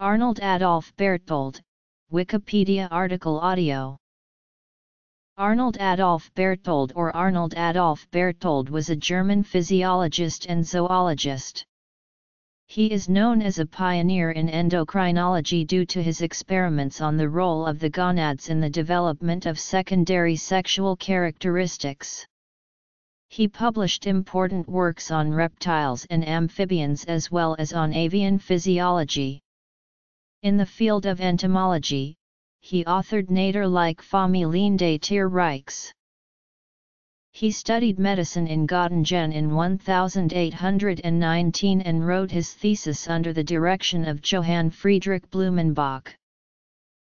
Arnold Adolph Berthold, Wikipedia article audio. Arnold Adolph Berthold or Arnold Adolph Berthold was a German physiologist and zoologist. He is known as a pioneer in endocrinology due to his experiments on the role of the gonads in the development of secondary sexual characteristics. He published important works on reptiles and amphibians as well as on avian physiology. In the field of entomology, he authored Natur-like Familien der Reichs. He studied medicine in Göttingen in 1819 and wrote his thesis under the direction of Johann Friedrich Blumenbach.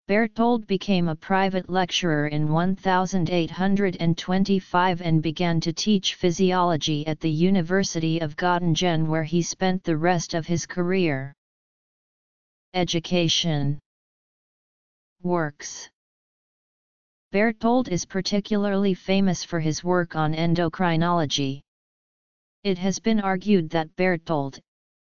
Berthold became a private lecturer in 1825 and began to teach physiology at the University of Göttingen, where he spent the rest of his career. Education. Works. Berthold is particularly famous for his work on endocrinology. It has been argued that Berthold,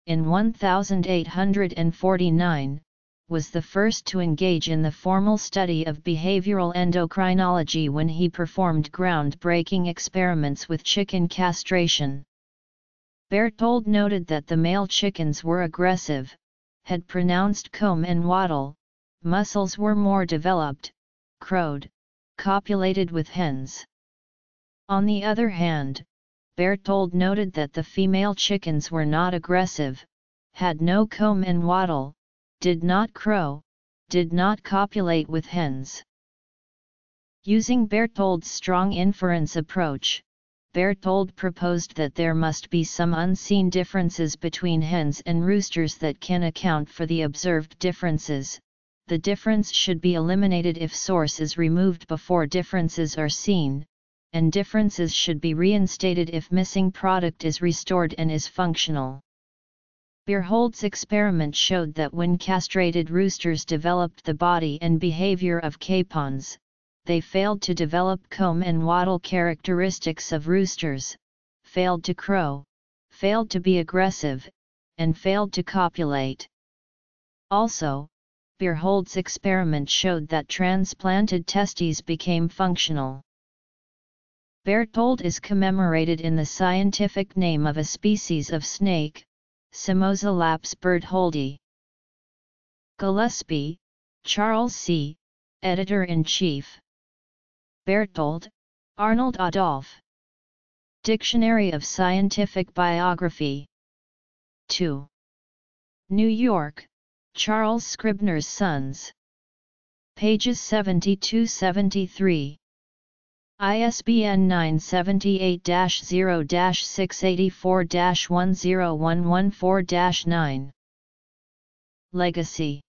in 1849, was the first to engage in the formal study of behavioral endocrinology when he performed groundbreaking experiments with chicken castration. Berthold noted that the male chickens were aggressive, had pronounced comb and wattle, muscles were more developed, crowed, copulated with hens. On the other hand, Berthold noted that the female chickens were not aggressive, had no comb and wattle, did not crow, did not copulate with hens. Using Berthold's strong inference approach, Berthold proposed that there must be some unseen differences between hens and roosters that can account for the observed differences. The difference should be eliminated if source is removed before differences are seen, and differences should be reinstated if missing product is restored and is functional. Berthold's experiment showed that when castrated roosters developed the body and behavior of capons, they failed to develop comb and wattle characteristics of roosters, failed to crow, failed to be aggressive, and failed to copulate. Also, Berthold's experiment showed that transplanted testes became functional. Berthold is commemorated in the scientific name of a species of snake, Simosa Laps Bertholdi. Gillespie, Charles C., Editor-in-Chief. Berthold, Arnold Adolph. Dictionary of Scientific Biography. 2. New York, Charles Scribner's Sons. Pages 72-73. ISBN 978-0-684-10114-9. Legacy.